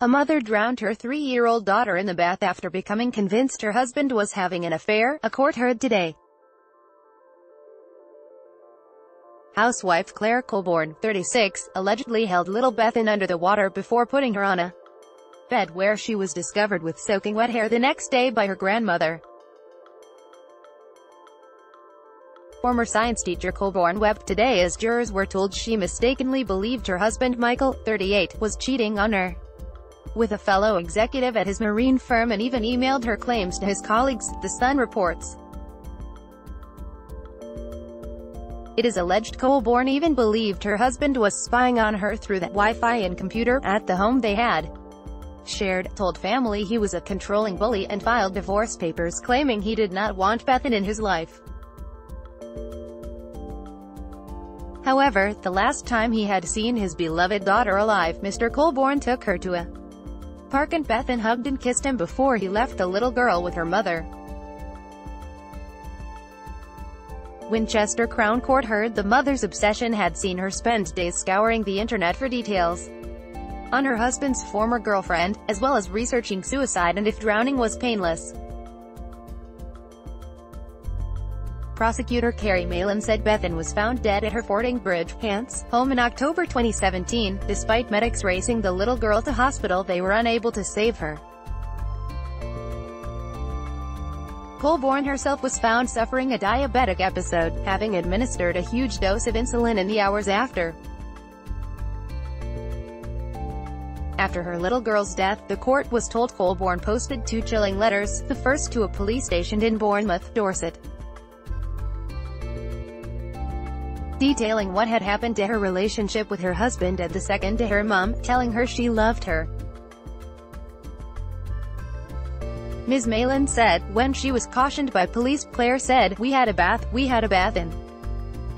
A mother drowned her 3-year-old daughter in the bath after becoming convinced her husband was having an affair, a court heard today. Housewife Claire Colebourn, 36, allegedly held little Bethan under the water before putting her on a bed where she was discovered with soaking wet hair the next day by her grandmother. Former science teacher Colebourn wept today as jurors were told she mistakenly believed her husband Michael, 38, was cheating on her with a fellow executive at his marine firm and even emailed her claims to his colleagues, The Sun reports. It is alleged Colebourn even believed her husband was spying on her through the Wi-Fi and computer at the home they had shared, told family he was a controlling bully and filed divorce papers claiming he did not want Bethan in his life. However, the last time he had seen his beloved daughter alive, Mr. Colebourn took her to a park and Bethan hugged and kissed him before he left the little girl with her mother. Winchester Crown Court heard the mother's obsession had seen her spend days scouring the internet for details on her husband's former girlfriend, as well as researching suicide and if drowning was painless. Prosecutor Carrie Malin said Bethan was found dead at her Fordingbridge, Hants, home in October 2017. Despite medics racing the little girl to hospital, they were unable to save her. Colebourn herself was found suffering a diabetic episode, having administered a huge dose of insulin in the hours after. After her little girl's death, the court was told Colebourn posted 2 chilling letters, the first to a police station in Bournemouth, Dorset, detailing what had happened to her relationship with her husband, and the second to her mum, telling her she loved her. Ms. Malin said, when she was cautioned by police, Claire said, we had a bath and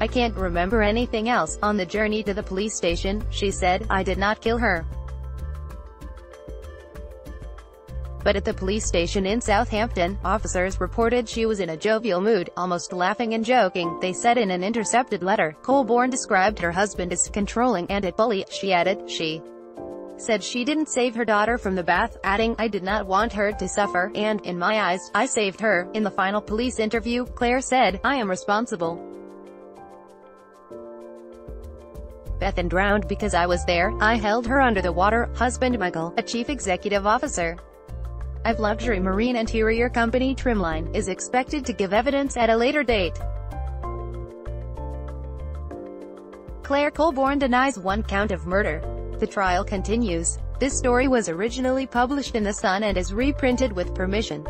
I can't remember anything else. On the journey to the police station, she said, I did not kill her. But at the police station in Southampton, officers reported she was in a jovial mood, almost laughing and joking, they said in an intercepted letter. Colebourn described her husband as controlling and a bully, she added. She said she didn't save her daughter from the bath, adding, I did not want her to suffer, and, in my eyes, I saved her. In the final police interview, Claire said, I am responsible. Bethan drowned because I was there, I held her under the water. Husband Michael, a chief executive officer of luxury marine interior company Trimline, is expected to give evidence at a later date. Claire Colebourn denies one count of murder. The trial continues. This story was originally published in The Sun and is reprinted with permission.